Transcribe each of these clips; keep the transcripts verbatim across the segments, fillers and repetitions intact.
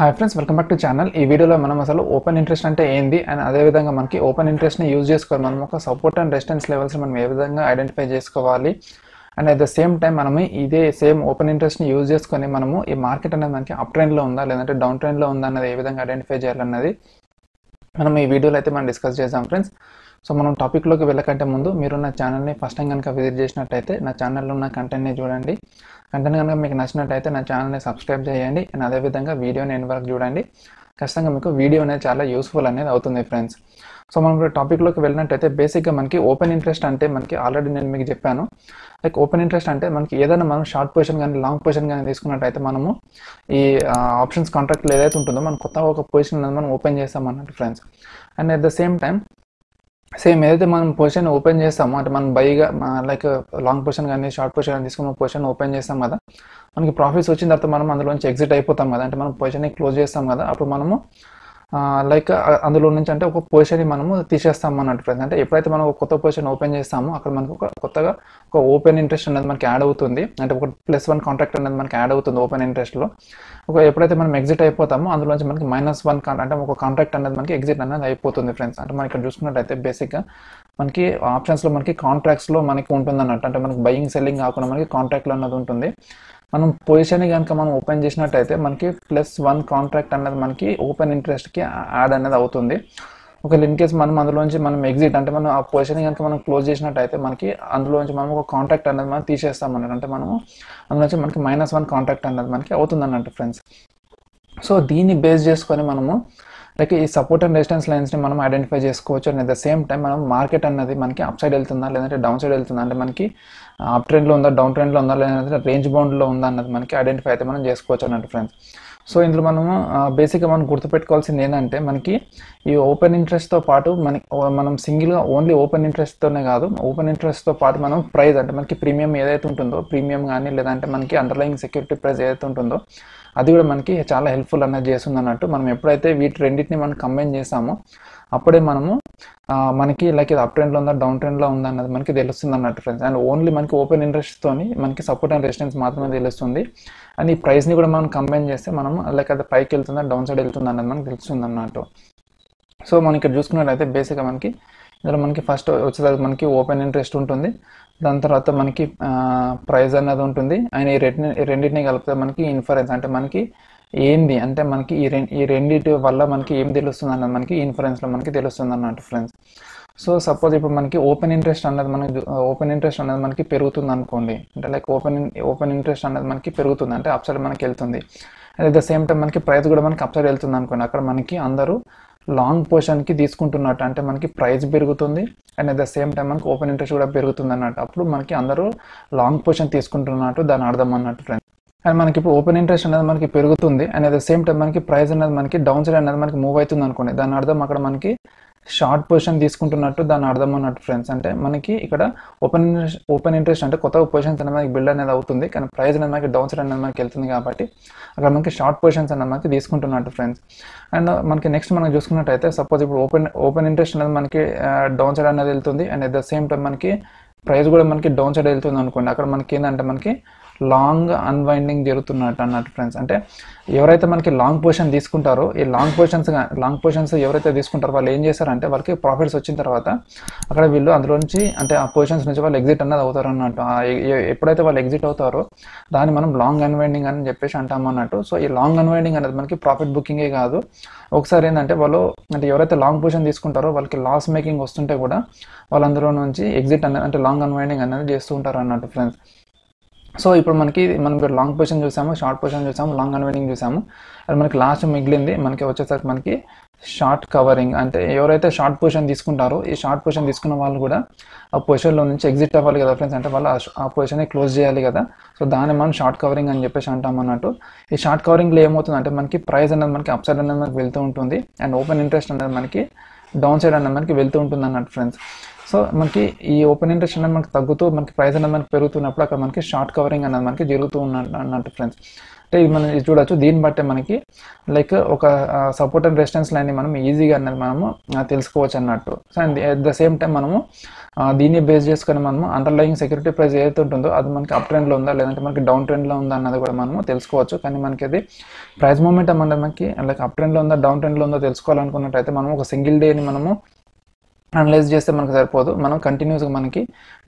Hi friends, welcome back to channel. Ee video lo manam asalu open interest ante endi and ade vidhanga manaki open interest ni use chesukoni manam oka support and resistance levels ni manam ee vidhanga identify chesukovali and at the same time manam ide same open interest ni use chesukoni manamu ee market anadi manaki up trend lo unda ledante down trend lo unda anadi ee vidhanga identify cheyalanadi manam ee video lo aithe manam discuss chesam friends. So manam topic loki vellakante mundu meeru na channel ni first time ganaka visit chesinattaithe na channel lo unna content ni chudandi. Content కనుక మీకు నచ్చినట్లయితే నా ఛానల్ని subscribe చేయండి and అదేవిధంగా వీడియోని end వరకు చూడండి. ఖచ్చితంగా మీకు వీడియో అనేది చాలా యూస్ఫుల్ అనేది అవుతుంది ఫ్రెండ్స్. సో మనం ఇప్పుడు టాపిక్లోకి వెళ్ళినట్టయితే బేసిక్గా మనకి ఓపెన్ ఇంట్రెస్ట్ అంటే మనకి ఆల్రెడీ నేను మీకు చెప్పాను. లైక్ ఓపెన్ ఇంట్రెస్ట్ అంటే మనకి ఏదైనా మనం షార్ట్ పొజిషన్ కానీ లాంగ్ పొజిషన్ కానీ తీసుకున్నట్టయితే మనము ఈ ఆప్షన్స్ కాంట్రాక్ట్లో ఏదైతే ఉంటుందో మనం కొత్తగా ఒక పొజిషన్ అనేది మనం ఓపెన్ చేస్తామన్నట్టు friends. And at the same time same ఏదైతే మనం పొజిషన్ ఓపెన్ చేస్తామో అంటే మనం బైగా లైక్ లాంగ్ పొజిషన్ కానీ షార్ట్ పొజిషన్ కానీ తీసుకున్న పొజిషన్ ఓపెన్ చేస్తాం కదా, మనకి ప్రాఫిట్స్ వచ్చిన తర్వాత మనం అందులో నుంచి ఎగ్జిట్ అయిపోతాం కదా, అంటే మనం పొజిషన్ని క్లోజ్ చేస్తాం కదా, అప్పుడు మనము లైక్ అందులో నుంచి అంటే ఒక పొజిషన్ని మనము తీసేస్తాం అన్నట్టు ఫ్రెండ్స్. అంటే ఎప్పుడైతే మనం ఒక కొత్త పొజిషన్ ఓపెన్ చేస్తామో అక్కడ మనకు ఒక కొత్తగా ఒక ఓపెన్ ఇంట్రెస్ట్ అనేది మనకి యాడ్ అవుతుంది, అంటే ఒక ప్లస్ వన్ కాంట్రాక్ట్ అనేది మనకి యాడ్ అవుతుంది ఓపెన్ ఇంట్రెస్ట్లో. ఒక ఎప్పుడైతే మనం ఎగ్జిట్ అయిపోతామో అందులో నుంచి మనకి మైనస్ వన్ అంటే ఒక కాంట్రాక్ట్ అనేది మనకి ఎగ్జిట్ అనేది అయిపోతుంది ఫ్రెండ్స్. అంటే మనం ఇక్కడ చూసుకున్నట్టయితే బేసిక్గా మనకి ఆప్షన్స్లో మనకి కాంట్రాక్ట్స్లో మనకి ఉంటుంది అన్నట్టు, అంటే మనకి బయింగ్ సెల్లింగ్ కాకుండా మనకి కాంట్రాక్ట్లో అన్నది ఉంటుంది. మనం పొజిషన్ కనుక మనం ఓపెన్ చేసినట్టయితే మనకి ప్లస్ వన్ కాంట్రాక్ట్ అనేది మనకి ఓపెన్ ఇంట్రెస్ట్కి యాడ్ అనేది అవుతుంది. ఒకవేళ ఇన్ కేసు మనం అందులోంచి మనం ఎగ్జిట్ అంటే మనం ఆ పొజిషన్ కనుక మనం క్లోజ్ చేసినట్టయితే మనకి అందులోంచి మనం ఒక కాంట్రాక్ట్ అనేది మనం తీసేస్తాం అన్నట్టు, అంటే మనము అందులోంచి మనకి మైనస్ వన్ కాంట్రాక్ట్ అనేది మనకి అవుతుంది అన్నట్టు ఫ్రెండ్స్. సో దీన్ని బేస్ చేసుకొని మనము లైక్ ఈ సపోర్ట్ అండ్ రెసిస్టెన్స్ లైన్స్ని మనం ఐడెంటిఫై చేసుకోవచ్చు. And at the same time మనం మార్కెట్ అనేది మనకి అప్ సైడ్ వెళ్తుందా లేదంటే డౌన్ సైడ్ వెళ్తుందా, అంటే మనకి అప్ ట్రెండ్లో ఉందా డౌన్ ట్రెండ్లో ఉందా లేదంటే రేంజ్ బౌండ్లో ఉందా అన్నది మనకి ఐడెంటిఫై అయితే మనం చేసుకోవచ్చు అన్నట్టు ఫ్రెండ్స్. సో ఇందులో మనము బేసిక్గా మనం గుర్తుపెట్టుకోవాల్సింది ఏంటంటే మనకి ఈ ఓపెన్ ఇంట్రెస్ట్తో పాటు మనకి మనం సింగిల్గా ఓన్లీ ఓపెన్ ఇంట్రెస్ట్తోనే కాదు, ఓపెన్ ఇంట్రెస్ట్తో పాటు మనం ప్రైస్ అంటే మనకి ప్రీమియం ఏదైతే ఉంటుందో ప్రీమియం కానీ లేదంటే మనకి అండర్లైయింగ్ సెక్యూరిటీ ప్రైస్ ఏదైతే ఉంటుందో అది కూడా మనకి చాలా హెల్ప్ఫుల్ అనేది చేస్తుంది అన్నట్టు. మనం ఎప్పుడైతే వీటి రెండింటిని మనం కంబైన్ చేస్తామో అప్పుడే మనము మనకి లైక్ ఇది అప్ ట్రెండ్లో ఉందా డౌన్ ట్రెండ్లో ఉందా అన్నది మనకి తెలుస్తుంది అన్నట్టు ఫ్రెండ్స్. అండ్ ఓన్లీ మనకి ఓపెన్ ఇంట్రెస్ట్తో మనకి సపోర్ట్ అండ్ రెసిస్టెన్స్ మాత్రమే తెలుస్తుంది, అండ్ ఈ ప్రైస్ని కూడా మనం కంబైన్ చేస్తే మనం లైక్ అది పైకి వెళ్తుందా డౌన్ సైడ్ వెళ్తుందా అన్నది మనకి తెలుస్తుంది అన్నట్టు. సో మనం ఇక్కడ చూసుకున్నట్లయితే బేసిక్గా మనకి ఇందులో మనకి ఫస్ట్ వచ్చేదానికి మనకి ఓపెన్ ఇంట్రెస్ట్ ఉంటుంది, దాని తర్వాత మనకి ప్రైస్ అనేది ఉంటుంది, అండ్ ఈ రెండు రెండింటిని కలిపితే మనకి ఇన్ఫరెన్స్ అంటే మనకి ఏంది అంటే మనకి ఈ రెండు ఈ రెండింటి వల్ల మనకి ఏం తెలుస్తుంది అన్నది మనకి ఇన్ఫరెన్స్లో మనకి తెలుస్తుంది అన్నట్టు ఫ్రెండ్స్. సో సపోజ్ ఇప్పుడు మనకి ఓపెన్ ఇంట్రెస్ట్ అనేది మనకి ఓపెన్ ఇంట్రెస్ట్ అనేది మనకి పెరుగుతుంది అనుకోండి, అంటే లైక్ ఓపెన్ ఓపెన్ ఇంట్రెస్ట్ అనేది మనకి పెరుగుతుంది అంటే అప్ సైడ్ మనకి వెళ్తుంది, అట్ ద సేమ్ టైం మనకి ప్రైస్ కూడా మనకి అప్ సైడ్ వెళ్తుంది అనుకోండి, అక్కడ మనకి అందరూ లాంగ్ పొజిషన్కి తీసుకుంటున్నట్టు, అంటే మనకి ప్రైస్ పెరుగుతుంది and at the same time మనకి ఓపెన్ ఇంట్రెస్ట్ కూడా పెరుగుతుంది అన్నట్టు, అప్పుడు మనకి అందరూ లాంగ్ పొజిషన్ తీసుకుంటున్నట్టు దాని అర్థం అన్నట్టు ఫ్రెండ్స్. అండ్ మనకి ఇప్పుడు ఓపెన్ ఇంట్రెస్ట్ అనేది మనకి పెరుగుతుంది and at the same time మనకి ప్రైస్ అనేది మనకి డౌన్ సైడ్ అనేది మనకి మూవ్ అవుతుంది అనుకోండి, దాని అర్థం అక్కడ మనకి షార్ట్ పొజిషన్ తీసుకుంటున్నట్టు దాని అర్థం అన్నట్టు ఫ్రెండ్స్. అంటే మనకి ఇక్కడ ఓపెన్ ఓపెన్ ఇంట్రెస్ట్ అంటే కొత్త పొజిషన్స్ అనేది మనకి బిల్డ్ అనేది అవుతుంది, కానీ ప్రైస్ అనేది మనకి డౌన్ సైడ్ అనేది మనకి వెళ్తుంది కాబట్టి అక్కడ మనకి షార్ట్ పొజిషన్స్ అనేది మనకి తీసుకుంటున్నట్టు ఫ్రెండ్స్. అండ్ మనకి నెక్స్ట్ మనం చూసుకున్నట్టయితే సపోజ్ ఇప్పుడు ఓపెన్ ఓపెన్ ఇంట్రెస్ట్ అనేది మనకి డౌన్ సైడ్ అనేది వెళ్తుంది and at the same time మనకి ప్రైస్ కూడా మనకి డౌన్ సైడ్ వెళ్తుంది అనుకోండి, అక్కడ మనకి ఏంటంటే మనకి లాంగ్ అన్వైండింగ్ జరుగుతున్నట్టు అన్నట్టు ఫ్రెండ్స్. అంటే ఎవరైతే మనకి లాంగ్ పొజిషన్ తీసుకుంటారో ఈ లాంగ్ పొజిషన్స్ లాంగ్ పొజిషన్స్ ఎవరైతే తీసుకుంటారో వాళ్ళు ఏం చేస్తారంటే వాళ్ళకి ప్రాఫిట్స్ వచ్చిన తర్వాత అక్కడ వీళ్ళు అందులో నుంచి అంటే ఆ పొజిషన్స్ నుంచి వాళ్ళు ఎగ్జిట్ అనేది అవుతారు అన్నట్టు. ఎప్పుడైతే వాళ్ళు ఎగ్జిట్ అవుతారో దాన్ని మనం లాంగ్ అన్వైండింగ్ అని చెప్పేసి అంటాము అన్నట్టు. సో ఈ లాంగ్ అన్వైండింగ్ అనేది మనకి ప్రాఫిట్ బుకింగే కాదు, ఒకసారి ఏంటంటే వాళ్ళు అంటే ఎవరైతే లాంగ్ పొజిషన్ తీసుకుంటారో వాళ్ళకి లాస్ మేకింగ్ వస్తుంటే కూడా వాళ్ళందరూ నుంచి ఎగ్జిట్ అనేది అంటే లాంగ్ అన్వైండింగ్ అనేది చేస్తూ ఉంటారు అన్నట్టు ఫ్రెండ్స్. సో ఇప్పుడు మనకి మనం ఇప్పుడు లాంగ్ పొజిషన్ చూసాము, షార్ట్ పొజిషన్ చూసాము, లాంగ్ అన్వైండింగ్ చూసాము, అది మనకి లాస్ట్ మిగిలింది మనకి వచ్చేసరికి మనకి షార్ట్ కవరింగ్. అంటే ఎవరైతే షార్ట్ పొజిషన్ తీసుకుంటారో ఈ షార్ట్ పొజిషన్ తీసుకున్న వాళ్ళు కూడా ఆ పొజిషన్లో నుంచి ఎగ్జిట్ అవ్వాలి కదా ఫ్రెండ్స్, అంటే వాళ్ళు ఆ పొజిషన్ని క్లోజ్ చేయాలి కదా, సో దాన్ని మనం షార్ట్ కవరింగ్ అని చెప్పేసి అంటాం అన్నట్టు. ఈ షార్ట్ కవరింగ్లో ఏమవుతుంది అంటే మనకి ప్రైస్ అనేది మనకి అప్ సైడ్ అనేది మనకి వెళ్తూ ఉంటుంది అండ్ ఓపెన్ ఇంట్రెస్ట్ అనేది మనకి డౌన్ సైడ్ అనేది మనకి వెళ్తూ ఉంటుంది అన్నట్టు ఫ్రెండ్స్. సో మనకి ఈ ఓపెన్ ఇంట్రెస్ట్ అనేది మనకి తగ్గుతూ మనకి ప్రైస్ అనేది మనకి పెరుగుతున్నప్పుడు అక్కడ మనకి షార్ట్ కవరింగ్ అనేది మనకి జరుగుతూ ఉన్న అన్నట్టు ఫ్రెండ్స్. అంటే మనం ఇది చూడొచ్చు. దీన్ని బట్టే మనకి లైక్ ఒక సపోర్ట్ అండ్ రెసిస్టెన్స్ లైన్ మనం ఈజీగా అనేది మనము తెలుసుకోవచ్చు అన్నట్టు. So and at the same time మనము దీన్ని బేస్ చేసుకొని మనము అండర్లయింగ్ సెక్యూరిటీ ప్రైస్ ఏదైతే ఉంటుందో అది మనకి అప్ ట్రెండ్లో ఉందా లేదంటే మనకి డౌన్ ట్రెండ్లో ఉందా అన్నది కూడా మనము తెలుసుకోవచ్చు. కానీ మనకి అది ప్రైస్ మూమెంటం అంటే మనకి లైక్ అప్ ట్రెండ్లో ఉందా డౌన్ ట్రెండ్లో ఉందో తెలుసుకోవాలనుకున్నట్టయితే మనం ఒక సింగిల్ డేని మనము అనలైజ్ చేస్తే మనకు సరిపోదు. మనం కంటిన్యూస్గా మనకి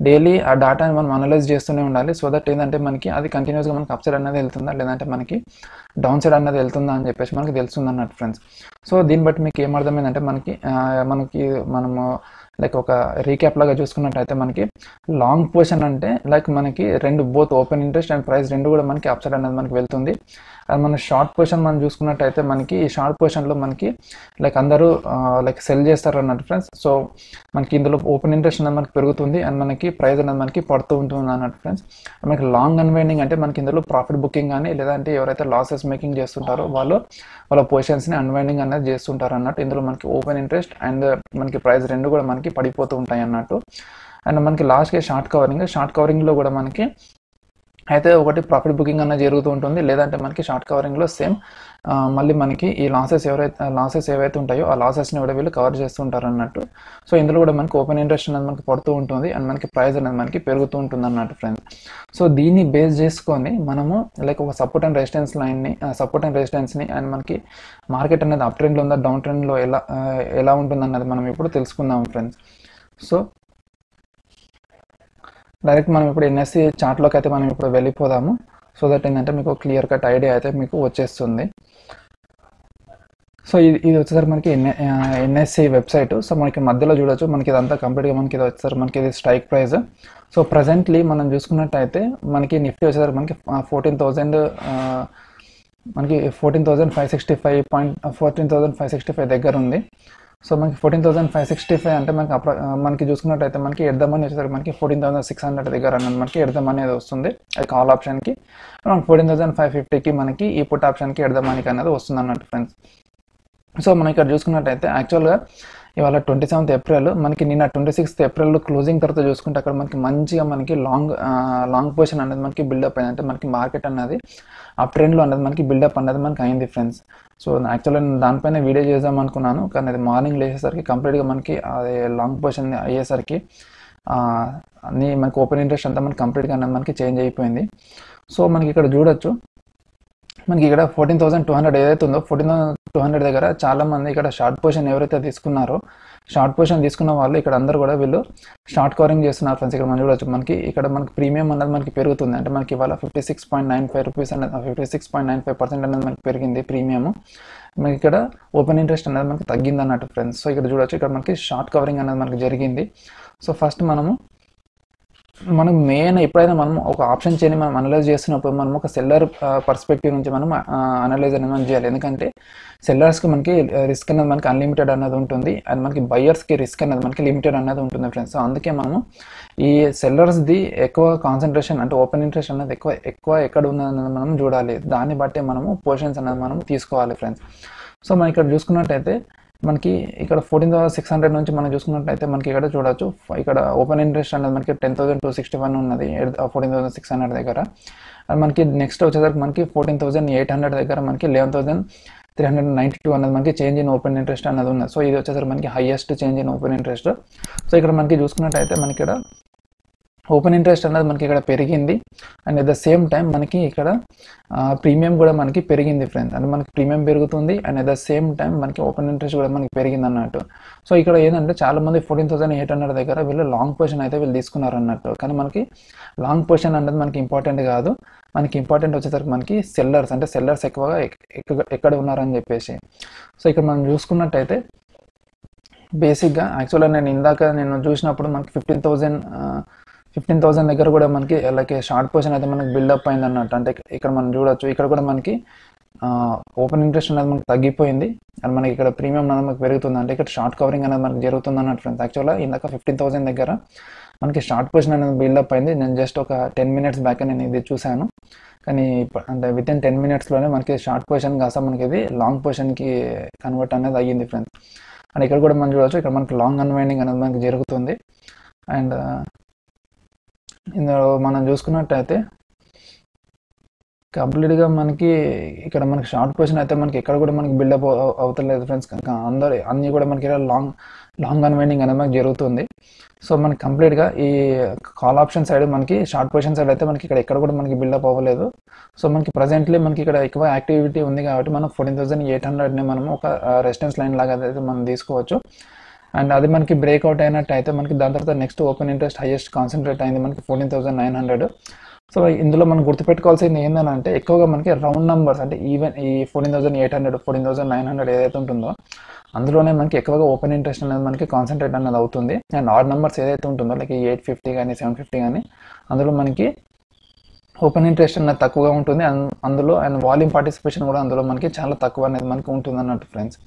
డైలీ ఆ డేటాని మనం అనలైజ్ చేస్తూనే ఉండాలి. సో దట్ ఏంటంటే మనకి అది కంటిన్యూస్గా మనకి అప్ సైడ్ అన్నది వెళ్తుందా లేదంటే మనకి డౌన్ సైడ్ అన్నది వెళ్తుందా అని చెప్పేసి మనకి తెలుస్తుంది అన్నట్టు ఫ్రెండ్స్. సో దీన్ని బట్టి మీకు ఏమర్థమైందంటే మనకి మనకి మనము లైక్ ఒక రీక్యాప్ లాగా చూసుకున్నట్టయితే మనకి లాంగ్ పొజిషన్ అంటే లైక్ మనకి రెండు both open interest and price రెండు కూడా మనకి అప్ సైడ్ అనేది మనకి వెళ్తుంది. అండ్ మన షార్ట్ పొజిషన్ మనం చూసుకున్నట్టయితే మనకి ఈ షార్ట్ పొజిషన్లో మనకి లైక్ అందరూ లైక్ సెల్ చేస్తారు అన్నట్టు ఫ్రెండ్స్. సో మనకి ఇందులో ఓపెన్ ఇంట్రెస్ట్ అనేది మనకి పెరుగుతుంది అండ్ మనకి ప్రైస్ అనేది మనకి పడుతూ ఉంటుంది అన్నట్టు ఫ్రెండ్స్. మనకి లాంగ్ అన్వైండింగ్ అంటే మనకి ఇందులో ప్రాఫిట్ బుకింగ్ కానీ లేదంటే ఎవరైతే లాసెస్ మేకింగ్ చేస్తుంటారో వాళ్ళు వాళ్ళ పొజిషన్స్ని అన్వైండింగ్ అనేది చేస్తుంటారు అన్నట్టు. ఇందులో మనకి ఓపెన్ ఇంట్రెస్ట్ అండ్ మనకి ప్రైస్ రెండు కూడా మనకి పడిపోతూ ఉంటాయి అన్నట్టు. అండ్ మనకి లాస్ట్కి షార్ట్ కవరింగ్ షార్ట్ కవరింగ్లో కూడా మనకి అయితే ఒకటి ప్రాఫిట్ బుకింగ్ అనేది జరుగుతూ ఉంటుంది లేదంటే మనకి షార్ట్ కవరింగ్లో సేమ్ మళ్ళీ మనకి ఈ లాసెస్ ఎవరైతే లాసెస్ ఏవైతే ఉంటాయో ఆ లాసెస్ని కూడా వీళ్ళు కవర్ చేస్తూ ఉంటారు అన్నట్టు. సో ఇందులో కూడా మనకి ఓపెన్ ఇంట్రెస్ట్ అనేది మనకి పడుతూ ఉంటుంది అండ్ మనకి ప్రైస్ అనేది మనకి పెరుగుతూ ఉంటుంది అన్నట్టు ఫ్రెండ్స్. సో దీన్ని బేస్ చేసుకొని మనము లైక్ ఒక సపోర్ట్ అండ్ రెసిస్టెన్స్ లైన్ని సపోర్ట్ అండ్ రెసిస్టెన్స్ని అండ్ మనకి మార్కెట్ అనేది అప్ ట్రెండ్లో ఉందా డౌన్ ట్రెండ్లో ఎలా ఎలా ఉంటుంది అన్నది మనం ఇప్పుడు తెలుసుకుందాం ఫ్రెండ్స్. సో డైరెక్ట్ మనం ఇప్పుడు ఎన్ఎస్సి చార్ట్లోకి అయితే మనం ఇప్పుడు వెళ్ళిపోదాము. సో దట్ ఏంటంటే మీకు క్లియర్ కట్ ఐడియా అయితే మీకు వచ్చేస్తుంది. సో ఇది ఇది వచ్చేసరికి మనకి ఎన్ ఎన్ఎస్సి వెబ్సైట్. సో మనకి మధ్యలో చూడొచ్చు మనకి ఇదంతా కంప్లీట్గా మనకి ఇది వచ్చేసరికి మనకి ఇది స్ట్రైక్ ప్రైస్. సో ప్రజెంట్లీ మనం చూసుకున్నట్టయితే మనకి నిఫ్టీ వచ్చేసరికి మనకి ఫోర్టీన్ థౌజండ్ మనకి fourteen thousand five sixty five point fourteen thousand five sixty five దగ్గర ఉంది. సో మనకి fourteen thousand five sixty five అంటే మనకి అప్ర మనకి చూసుకున్నట్టయితే మనకి ఎడమని వచ్చేసరికి మనకి ఫోర్టీన్ థౌసండ్ సిక్స్ హండ్రెడ్ దగ్గర అన్నది మనకి ఎడమని అనేది వస్తుంది. అది కాల్ ఆప్షన్కి మనకి ఫోర్టీన్ థౌసండ్ ఫైవ్ ఫిఫ్టీకి మనకి ఈ పుట్ ఆప్షన్కి ఎడమనికి అనేది వస్తుంది అన్నట్టు ఫ్రెండ్స్. సో మనం ఇక్కడ చూసుకున్నట్టయితే యాక్చువల్గా ఇవాళ ట్వంటీ సెవెంత్ ఏప్రిల్ మనకి నిన్న ట్వంటీ సిక్స్త్ ఏప్రిల్ క్లోజింగ్ తర్వాత చూసుకుంటే అక్కడ మనకి మంచిగా మనకి లాంగ్ లాంగ్ పొజిషన్ అనేది మనకి బిల్డప్ అయింది. అంటే మనకి మార్కెట్ అన్నది ఆ ట్రెండ్లో అనేది మనకి బిల్డప్ అనేది మనకి అయింది ఫ్రెండ్స్. సో యాక్చువల్గా నేను దానిపైన వీడియో చేద్దాం అనుకున్నాను కానీ అది మార్నింగ్ లేచేసరికి కంప్లీట్గా మనకి అది లాంగ్ పొజిషన్ అయ్యేసరికి అన్నీ మనకి ఓపెన్ ఇంట్రెస్ట్ అంతా మనకి కంప్లీట్గా అనేది మనకి చేంజ్ అయిపోయింది. సో మనకి ఇక్కడ చూడొచ్చు మనకి ఇక్కడ ఫోర్టీన్ థౌసండ్ టూ హండ్రెడ్ ఏదైతే ఉందో ఫోర్టీన్ థౌసండ్ టూ హండ్రెడ్ దగ్గర చాలామంది ఇక్కడ షార్ట్ పొజిషన్ ఎవరైతే తీసుకున్నారో షార్ట్ పొజిషన్ తీసుకున్న వాళ్ళు ఇక్కడ అందరూ కూడా వీళ్ళు షార్ట్ కవరింగ్ చేస్తున్నారు ఫ్రెండ్స్. ఇక్కడ మనం చూడవచ్చు మనకి ఇక్కడ మనకి ప్రీమియం అనేది మనకి పెరుగుతుంది. అంటే మనకి ఇవాళ fifty six point nine five rupees అనేది fifty six point nine five percent అనేది మనకి పెరిగింది ప్రీమియం. మనకి ఇక్కడ ఓపెన్ ఇంట్రెస్ట్ అనేది మనకి తగ్గింది అన్నట్టు ఫ్రెండ్స్. సో ఇక్కడ చూడవచ్చు ఇక్కడ మనకి షార్ట్ కవరింగ్ అనేది మనకి జరిగింది. సో ఫస్ట్ మనము మనం మెయిన్ ఎప్పుడైతే మనం ఒక ఆప్షన్ చేయని మనం అనలైజ్ చేస్తున్నప్పుడు మనం ఒక సెల్లర్ పర్స్పెక్టివ్ నుంచి మనం అనలైజ్ అనేది మనం చేయాలి. ఎందుకంటే సెల్లర్స్కి మనకి రిస్క్ అనేది మనకి అన్లిమిటెడ్ అన్నది ఉంటుంది అండ్ మనకి బయర్స్కి రిస్క్ అనేది మనకి లిమిటెడ్ అన్నది ఉంటుంది ఫ్రెండ్స్. సో అందుకే మనము ఈ సెల్లర్స్ది ఎక్కువ కాన్సన్ట్రేషన్ అంటే ఓపెన్ ఇంట్రెస్ట్ అనేది ఎక్కువ ఎక్కువ ఎక్కడ ఉన్నదన్నది మనం చూడాలి. దాన్ని బట్టి మనము పొజిషన్స్ అనేది మనం తీసుకోవాలి ఫ్రెండ్స్. సో మనం ఇక్కడ చూసుకున్నట్టయితే మనకి ఇక్కడ ఫోర్టీన్ థౌసండ్ సిక్స్ హండ్రెడ్ నుంచి మనం చూసుకున్నట్లయితే మనకి ఇక్కడ చూడొచ్చు ఇక్కడ ఓపెన్ ఇంట్రెస్ట్ అనేది మనకి ten thousand two sixty one ఉన్నది ఫోర్టీన్ థౌసండ్ సిక్స్ హండ్రెడ్ దగ్గర. అండ్ మనకి నెక్స్ట్ వచ్చేసరికి మనకి ఫోర్టీన్ థౌసండ్ ఎయిట్ హండ్రెడ్ దగ్గర మనకి eleven thousand three hundred ninety two అనేది మనకి చేంజ్ ఇన్ ఓపెన్ ఇంట్రెస్ట్ అనేది ఉన్నది. సో ఇది వచ్చేసరికి మనకి highest change in open interest. So ఇక్కడ మనకి చూసుకున్నట్టయితే మనకి ఇక్కడ ఓపెన్ ఇంట్రెస్ట్ అనేది మనకి ఇక్కడ పెరిగింది and at the same time మనకి ఇక్కడ ప్రీమియం కూడా మనకి పెరిగింది ఫ్రెండ్స్. అంటే మనకి ప్రీమియం పెరుగుతుంది and at the same time మనకి ఓపెన్ ఇంట్రెస్ట్ కూడా మనకి పెరిగింది అన్నట్టు. సో ఇక్కడ ఏంటంటే చాలామంది ఫోర్టీన్ థౌసండ్ ఎయిట్ హండ్రెడ్ దగ్గర వీళ్ళు లాంగ్ పొజిషన్ అయితే వీళ్ళు తీసుకున్నారు అన్నట్టు. కానీ మనకి లాంగ్ పొజిషన్ అనేది మనకి ఇంపార్టెంట్ కాదు. మనకి ఇంపార్టెంట్ వచ్చేసరికి మనకి సెల్లర్స్ అంటే సెల్లర్స్ ఎక్కువగా ఎక్కడ ఉన్నారని చెప్పేసి. సో ఇక్కడ మనం చూసుకున్నట్టయితే బేసిక్గా యాక్చువల్గా నేను ఇందాక నేను చూసినప్పుడు మనకి ఫిఫ్టీన్ థౌసండ్ ఫిఫ్టీన్ థౌసండ్ దగ్గర కూడా మనకి అలాగే షార్ట్ పొజిషన్ అయితే మనకి బిల్డప్ అయింది అన్నట్టు. అంటే ఇక్కడ మనం చూడొచ్చు ఇక్కడ కూడా మనకి ఓపెన్ ఇంట్రెస్ట్ అనేది మనకి తగ్గిపోయింది అండ్ మనకి ఇక్కడ ప్రీమియం అనేది మనకి పెరుగుతుంది. అంటే ఇక్కడ షార్ట్ కవరింగ్ అనేది మనకి జరుగుతుంది అన్నట్టు ఫ్రెండ్స్. యాక్చువల్గా ఇందాక ఫిఫ్టీన్ థౌసండ్ దగ్గర మనకి షార్ట్ పొజిషన్ అనేది బిల్డప్ అయింది. నేను జస్ట్ ఒక టెన్ మినిట్స్ బ్యాక్ నేను ఇది చూశాను కానీ అంటే విత్ ఇన్ టెన్ మినిట్స్లోనే మనకి షార్ట్ పొజిషన్ కాస్త మనకి ఇది లాంగ్ పొజిషన్కి కన్వర్ట్ అనేది అయ్యింది ఫ్రెండ్స్. అండ్ ఇక్కడ కూడా మనం చూడవచ్చు ఇక్కడ మనకి లాంగ్ అన్వైండింగ్ అనేది మనకి జరుగుతుంది. అండ్ ఇందులో మనం చూసుకున్నట్టయితే Completely manki ikkada manaki short position aithe manaki ikkada kuda manaki build up avutaledu friends kanka andaru anni kuda manaki long long unwinding anamaki jarugutundi so man complete ga ee call option side manaki short position side aithe manaki ikkada ikkada kuda manaki build up avaledu so manaki presently manaki ikkada ekva activity undi kabatti manam fourteen thousand eight hundred ne manam oka resistance line laga aithe manam teesukovachu and adi manaki breakout ayinattu aithe manaki daan tarvata next open interest highest concentrate ayindi manaki fourteen thousand nine hundred So, in the Loman Gurtipet calls in the end and take a round numbers and even fourteen thousand eight hundred, fourteen thousand nine hundred. Androne monkey open interest and monkey concentrate on the outunde and odd numbers like eight fifty and seven fifty and Andro monkey open interest and Takuga and Andalo and volume participation would Andro monkey Chala Takuan and Mankuntun friends.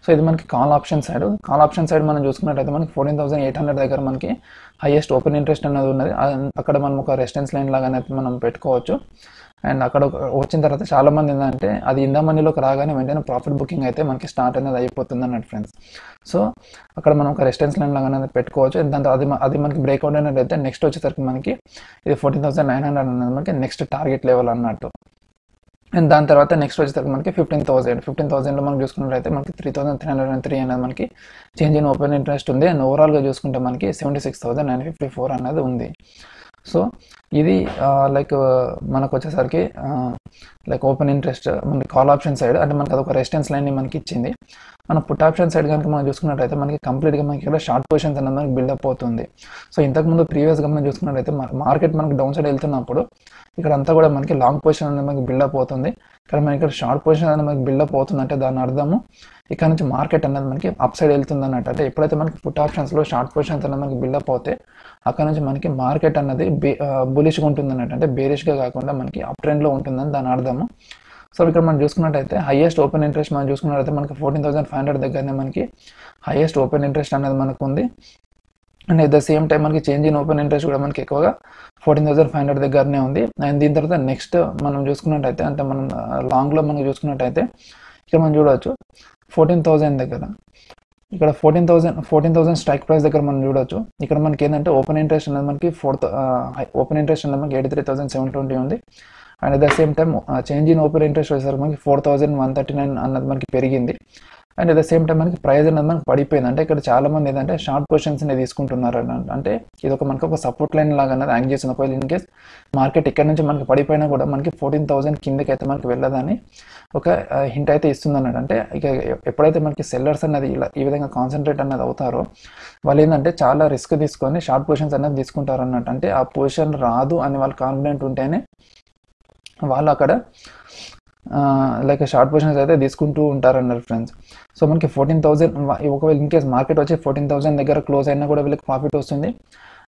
So, the monkey call option side, call option side man use fourteen thousand eight hundred monkey. Highest open interest another and Akadaman resistance line Laganatman Petcocho and Akadochinta Shalaman in the Adi Indamanilo Karagana maintain a profit booking at the monkey start and the Ipotan and friends. So Akadamanaka resistance line Lagana Petcocho and then the Adiman breakout and at the next to Chirk monkey is fourteen thousand nine hundred and next target level on Nato. And then the next was fifteen thousand. fifteen thousand is three thousand three hundred three and change in open interest and overall is seventy-six thousand nine hundred fifty-four. So, this is like like open interest call option side and resistance line. And put option side complete short positions and build up. So in the previous market downside long position build up short position build up the market and upside put options short positions build up market and bullish bearish uptrend. So we can use highest open interest man use fourteen thousand five hundred highest open interest and at the same time change in open interest fourteen thousand five hundred the and then the next man use long lo man use fourteen thousand fourteen thousand fourteen thousand strike price the man judacho. Ikaman open interest and fourth uh, open interest and eighty-three thousand seven hundred twenty and at the same time uh, change in open interest was four thousand one hundred thirty-nine and manaki perigindi and at the same time manaki price anad manaki padipoyindi ante ikkada chaala mandi edante short positions ne iskuntunnaru ante idoka manaki oka support line laga anad hang chesina koil in case market ikkada nunchi manaki padipoyina kuda manaki fourteen thousand kindiki aithe manaki velladani oka hint aithe istundi annadu ante ikka eppudaithe manaki sellers anadi ee vidhanga concentrate anadi avutaro vallu endante chaala risk తీసుకొని short positions anadi iskuntaru annadu ante aa position రాదు అని వాళ్ళు confident untene వాళ్ళ అక్కడ like short positions అయితే తీసుకుంటూ ఉంటారు అన్నారు ఫ్రెండ్స్ సో మనకి fourteen thousand ఒకవేళ ఇన్ కేస్ మార్కెట్ వచ్చే fourteen thousand దగ్గర క్లోజ్ అయినా కూడా వీళ్ళకి ప్రాఫిట్ వస్తుంది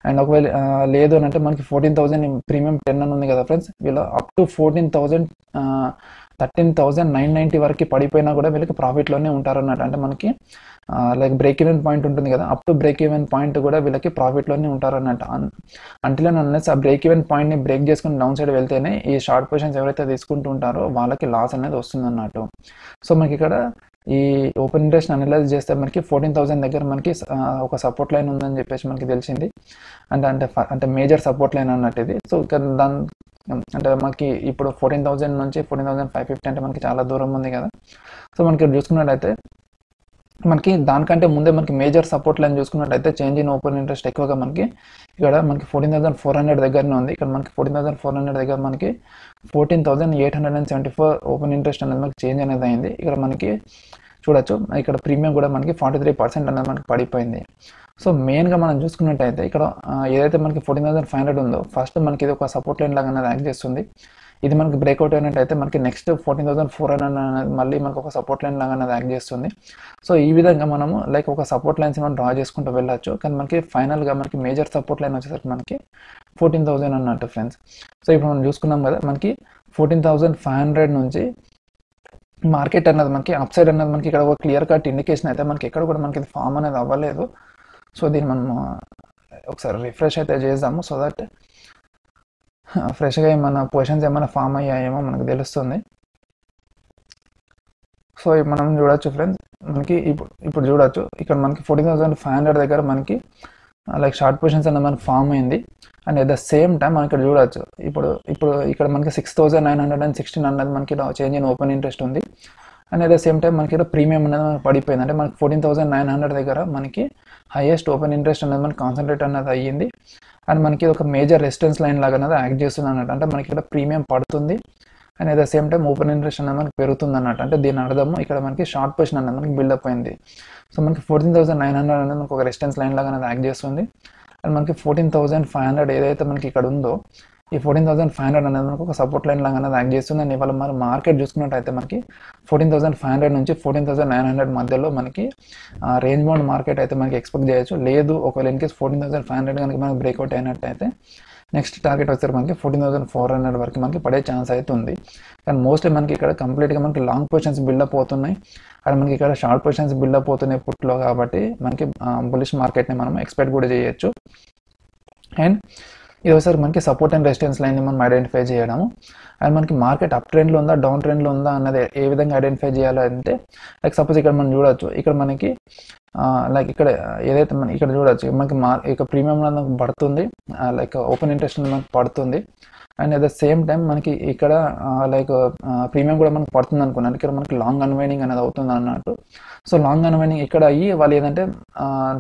అండ్ ఒకవేళ లేదు అని అంటే మనకి fourteen thousand ప్రీమియం ten అని ఉంది కదా ఫ్రెండ్స్ వీళ్ళు up to fourteen thousand thirteen thousand nine hundred ninety వరకు పడిపోయినా కూడా వీళ్ళకి ప్రాఫిట్ లోనే ఉంటారు అన్నమాట అంటే మనకి లైక్ బ్రేక్ ఈవెన్ పాయింట్ ఉంటుంది కదా up to break even point కూడా వీళ్ళకి ప్రాఫిట్ లోనే ఉంటారు అన్నమాట అంటిల్ అండ్ అన్లెస్ ఆ బ్రేక్ ఈవెన్ పాయింట్ ని బ్రేక్ చేసుకుని డౌన్ సైడ్ వెళ్తేనే ఈ షార్ట్ పొజిషన్స్ ఎవరైతే తీసుకుంటూ ఉంటారో వాళ్ళకి లాస్ అనేది వస్తుంది అన్నట్టు సో మనకి ఇక్కడ ఈ ఓపెన్ ఇంట్రెస్ట్ అనలైజ్ చేస్తే మనకి fourteen thousand దగ్గర మనకి ఒక సపోర్ట్ లైన్ ఉందని చెప్పేసి మనకి తెలిసింది అండ్ అంటే అంటే మేజర్ సపోర్ట్ లైన్ అన్నట్టు ఇది సో దాని అంటే మనకి ఇప్పుడు ఫోర్టీన్ థౌసండ్ నుంచి ఫోర్టీన్ థౌసండ్ ఫైవ్ ఫిఫ్టీ అంటే మనకి చాలా దూరం ఉంది కదా సో మనకి చూసుకున్నట్లయితే మనకి దానికంటే ముందే మనకి మేజర్ సపోర్ట్ లైన్ చూసుకున్నట్లయితే చేంజ్ ఇన్ ఓపెన్ ఇంట్రెస్ట్ ఎక్కువగా మనకి ఇక్కడ మనకి ఫోర్టీన్ థౌసండ్ ఫోర్ హండ్రెడ్ దగ్గరనే ఉంది ఇక్కడ మనకి ఫోర్టీన్ థౌసండ్ ఫోర్ హండ్రెడ్ దగ్గర మనకి fourteen thousand eight hundred and seventy four open interest అనేది మనకి చేంజ్ అనేది అయింది ఇక్కడ మనకి చూడొచ్చు ఇక్కడ ప్రీమియం కూడా మనకి ఫార్టీ త్రీ పర్సెంట్ అనేది మనకి పడిపోయింది సో మెయిన్గా మనం చూసుకున్నట్టయితే ఇక్కడ ఏదైతే మనకి ఫోర్టీన్ థౌసండ్ ఫైవ్ హండ్రెడ్ ఉందో ఫస్ట్ మనకి ఇది ఒక సపోర్ట్ లైన్ లాగా యాక్ట్ చేస్తుంది ఇది మనకి బ్రేక్అవుట్ అయినట్టయితే మనకి next fourteen thousand four hundred అనేది మళ్ళీ మనకు ఒక సపోర్ట్ లైన్ లాగా యాక్ట్ చేస్తుంది సో ఈ విధంగా మనము లైక్ ఒక సపోర్ట్ లైన్స్ మనం డ్రా చేసుకుంటూ వెళ్ళచ్చు కానీ మనకి ఫైనల్గా మనకి మేజర్ సపోర్ట్ లైన్ వచ్చేసరికి మనకి ఫోర్టీన్ థౌసండ్ అన్నట్టు ఫ్రెండ్స్ సో ఇప్పుడు మనం చూసుకున్నాం కదా మనకి ఫోర్టీన్ థౌసండ్ ఫైవ్ హండ్రెడ్ నుంచి మార్కెట్ అనేది మనకి అప్ సైడ్ అనేది మనకి ఇక్కడ ఒక క్లియర్ కట్ ఇండికేషన్ అయితే మనకి ఎక్కడ కూడా మనకి ఫామ్ అనేది అవ్వలేదు సో దీన్ని మనము ఒకసారి రిఫ్రెష్ అయితే చేద్దాము సో దట్ ఫ్రెష్గా ఏమైనా పొజిషన్స్ ఏమైనా ఫామ్ అయ్యాయేమో మనకు తెలుస్తుంది సో మనం చూడొచ్చు ఫ్రెండ్స్ మనకి ఇప్పుడు ఇప్పుడు చూడొచ్చు ఇక్కడ మనకి ఫోర్టీన్ థౌసండ్ ఫైవ్ హండ్రెడ్ దగ్గర మనకి like short positions and man form ayindi, and at the same time man ikkada chudochu ippudu ippudu ikkada manaki six thousand nine hundred sixteen annadi manaki change in open interest undi, and at the same time manaki premium annadi man padipoyindi, ante manaki fourteen thousand nine hundred daggara manaki highest open interest annadi man concentrate annadi ayyindi, and manaki oka major resistance line laga annadi act chestundi annadu, ante manaki ikkada premium padutundi and at the same time open interest అనేది మనకి పెరుగుతుంది అన్నట్టు. అంటే దీని అర్థము ఇక్కడ మనకి short position అనేది మనకి బిల్డప్ అయింది. సో మనకి ఫోర్టీన్ థౌసండ్ నైన్ హండ్రెడ్ అనేది మనకు ఒక రెసిస్టెన్స్ లైన్ లాగా అనేది యాక్ట్ చేస్తుంది, అండ్ మనకి ఫోర్టీన్ థౌసండ్ ఫైవ్ హండ్రెడ్ ఏదైతే మనకి ఇక్కడ ఉందో ఈ ఫోర్టీన్ థౌసండ్ ఫైవ్ హండ్రెడ్ అనేది మనకు ఒక సపోర్ట్ లైన్ లాగా అనేది యాక్ట్ చేస్తుంది. అండ్ ఇవాళ మరి మార్కెట్ చూసుకున్నట్టయితే మనకి ఫోర్టీన్ థౌసండ్ ఫైవ్ హండ్రెడ్ నుంచి ఫోర్టీన్ థౌసండ్ నైన్ హండ్రెడ్ మధ్యలో మనకి రేంజ్ బౌండ్ మార్కెట్ అయితే మనకి ఎక్స్పెక్ట్ చేయొచ్చు. లేదు ఒకవేళ in case fourteen thousand five hundred కనుక మనకి బ్రేక్అవుట్ అయినట్టయితే నెక్స్ట్ టార్గెట్ వచ్చేసరికి మనకి ఫోర్టీన్ థౌసండ్ ఫోర్ హండ్రెడ్ వరకు మనకి పడే ఛాన్స్ అయితే ఉంది. కానీ మోస్ట్లీ మనకి ఇక్కడ కంప్లీట్గా మనకి లాంగ్ పొజిషన్స్ బిల్డప్ అవుతున్నాయి, అండ్ మనకి ఇక్కడ షార్ట్ పొజిషన్స్ బిల్డప్ అవుతున్నాయి పుట్లో, కాబట్టి మనకి బులిష్ మార్కెట్ని మనం ఎక్స్పెక్ట్ కూడా చేయొచ్చు. అండ్ ఇది ఒకసారి మనకి సపోర్ట్ అండ్ రెసిస్టెన్స్ లైన్ని మనం ఐడెంటిఫై చేయడము, అండ్ మనకి మార్కెట్ అప్ ట్రెండ్లో ఉందా డౌన్ ట్రెండ్లో ఉందా అన్నది ఏ విధంగా ఐడెంటిఫై చేయాలంటే, లైక్ సపోజ్ ఇక్కడ మనం చూడవచ్చు ఇక్కడ మనకి లైక్ ఇక్కడ ఏదైతే మన ఇక్కడ చూడవచ్చు మనకి మార్ ఇక ప్రీమియం అనేది పడుతుంది, లైక్ ఓపెన్ ఇంట్రెస్ట్ అనేది మనకు పడుతుంది, and at the same time మనకి ఇక్కడ లైక్ ప్రీమియం కూడా మనకు పడుతుంది అనుకున్నాను, ఇక్కడ మనకి లాంగ్ అన్వైనింగ్ అనేది అవుతుంది అన్నట్టు. సో లాంగ్ అన్వైనింగ్ ఇక్కడ అయ్యి వాళ్ళు ఏంటంటే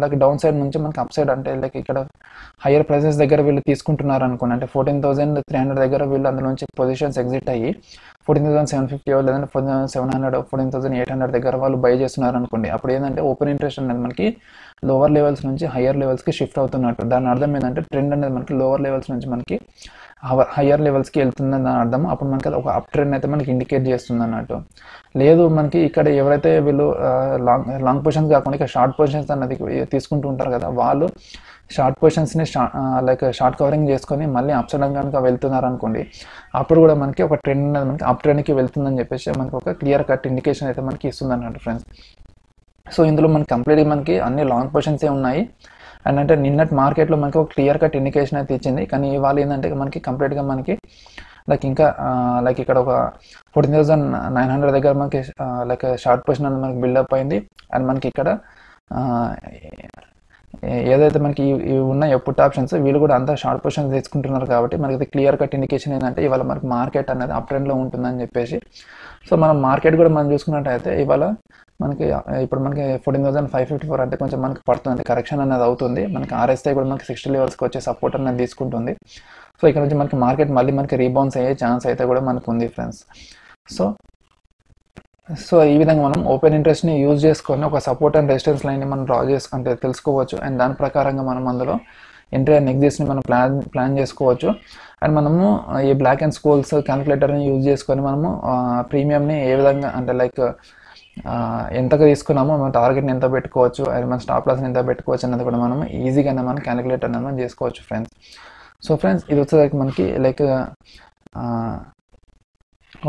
లైక్ డౌన్ సైడ్ నుంచి మనకి అప్ సైడ్ అంటే లైక్ ఇక్కడ హయ్యర్ ప్రైసెస్ దగ్గర వీళ్ళు తీసుకుంటున్నారు అనుకున్నాను, అంటే ఫోర్టీన్ థౌసండ్ త్రీ హండ్రెడ్ దగ్గర వీళ్ళు అందులో నుంచి పొజిషన్స్ ఎగ్జిట్ అయ్యి ఫోర్టీన్ థౌసండ్ సెవెన్ ఫిఫ్టీ లేదంటే fourteen thousand seven hundred fourteen thousand eight hundred దగ్గర వాళ్ళు బై చేస్తున్నారు అనుకోండి. అప్పుడు ఏంటంటే ఓపెన్ ఇంట్రెస్ట్ అనేది మనకి లోవర్ లెవెల్స్ నుంచి హయ్యర్ లెవెల్స్కి షిఫ్ట్ అవుతున్నట్టు. దాని అర్థం ఏంటంటే ట్రెండ్ అనేది మనకి లోవర్ లెవెల్స్ నుంచి మనకి హయ్యర్ లెవెల్స్కి వెళ్తుందని దాని అర్థం. అప్పుడు మనకి ఒక అప్ ట్రెండ్ అయితే మనకి ఇండికేట్ చేస్తుంది అన్నట్టు. లేదు మనకి ఇక్కడ ఎవరైతే వీళ్ళు లాంగ్ లాంగ్ పొజిషన్స్ కాకుండా ఇక్కడ షార్ట్ పొజిషన్స్ అనేది తీసుకుంటూ ఉంటారు కదా, వాళ్ళు షార్ట్ పొజిషన్స్ని లైక్ షార్ట్ కవరింగ్ చేసుకొని మళ్ళీ అప్ సైడ్ కనుక వెళ్తున్నారు అనుకోండి, అప్పుడు కూడా మనకి ఒక ట్రెండ్ అనేది మనకి అప్ ట్రెండ్కి వెళ్తుందని చెప్పేసి మనకి ఒక క్లియర్ కట్ ఇండికేషన్ అయితే మనకి ఇస్తుంది అన్నట్టు ఫ్రెండ్స్. సో ఇందులో మనకి కంప్లీట్గా మనకి అన్ని లాంగ్ పొజిషన్సే ఉన్నాయి, అండ్ అంటే నిన్నటి మార్కెట్లో మనకి ఒక క్లియర్ కట్ ఇండికేషన్ అయితే ఇచ్చింది. కానీ ఇవాళ ఏంటంటే మనకి కంప్లీట్గా మనకి లైక్ ఇంకా లైక్ ఇక్కడ ఒక ఫోర్టీన్ థౌసండ్ నైన్ హండ్రెడ్ దగ్గర మనకి లైక్ షార్ట్ పొజిషన్ అనేది మనకి బిల్డప్ అయింది, అండ్ మనకి ఇక్కడ ఏదైతే మనకి ఇవి ఉన్నాయి పుట్ ఆప్షన్స్ వీళ్ళు కూడా అంతా షార్ట్ పొజిషన్స్ తీసుకుంటున్నారు, కాబట్టి మనకి క్లియర్ కట్ ఇండికేషన్ ఏంటంటే ఇవాళ మనకి మార్కెట్ అనేది అప్ ట్రెండ్లో ఉంటుందని చెప్పేసి. సో మనం మార్కెట్ కూడా మనం చూసుకున్నట్టయితే ఇవాళ మనకి ఇప్పుడు మనకి fourteen thousand five fifty four అంటే కొంచెం మనకి పడుతుంది, కరెక్షన్ అనేది అవుతుంది, మనకి ఆర్ఎస్ఐ కూడా మనకి సిక్స్టీ లెవెల్స్కి వచ్చే సపోర్ట్ అనేది తీసుకుంటుంది. సో ఇక్కడ నుంచి మనకి మార్కెట్ మళ్ళీ మనకి రీబౌన్స్ అయ్యే ఛాన్స్ అయితే కూడా మనకు ఉంది ఫ్రెండ్స్. సో సో ఈ విధంగా మనం ఓపెన్ ఇంట్రెస్ట్ని యూజ్ చేసుకొని ఒక సపోర్ట్ అండ్ రెసిస్టెన్స్ లైన్ని మనం డ్రా చేసుకుంటే తెలుసుకోవచ్చు, అండ్ దాని ప్రకారంగా మనం అందులో ఎంట్రీ అండ్ ఎగ్జిట్స్ని మనం ప్లాన్ ప్లాన్ చేసుకోవచ్చు. అండ్ మనము ఈ బ్లాక్ అండ్ స్కోల్స్ క్యాలిక్యులేటర్ని యూజ్ చేసుకొని మనము ప్రీమియంని ఏ విధంగా అంటే లైక్ ఎంతగా తీసుకున్నామో మన టార్గెట్ని ఎంత పెట్టుకోవచ్చు, అండ్ మన స్టాప్ లాస్ని ఎంత పెట్టుకోవచ్చు అన్నది కూడా మనం ఈజీగానే మనం క్యాలిక్యులేట్ అనేది మనం చేసుకోవచ్చు ఫ్రెండ్స్. సో ఫ్రెండ్స్ ఇది వచ్చేసరికి మనకి like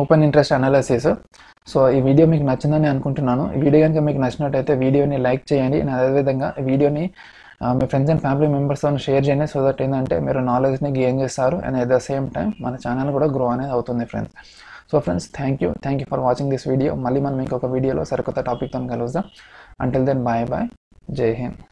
open interest analysis. So ఈ వీడియో మీకు నచ్చిందని అనుకుంటున్నాను. ఈ వీడియో కనుక మీకు నచ్చినట్టయితే వీడియోని లైక్ చేయండి, అండ్ అదేవిధంగా ఈ వీడియోని మీ ఫ్రెండ్స్ అండ్ ఫ్యామిలీ మెంబర్స్తో షేర్ చేయండి. సో దట్ ఏంటంటే మీరు నాలెడ్జ్ని గెయిన్ చేస్తారు, and at the same time మన ఛానల్ కూడా గ్రో అనేది అవుతుంది friends. So friends thank you thank you for watching this video. మళ్ళీ మనం ఇంకొక వీడియోలో సరికొత్త టాపిక్తో కలుద్దాం. అంటిల్ దెన్ బాయ్ బాయ్, జై హింద్.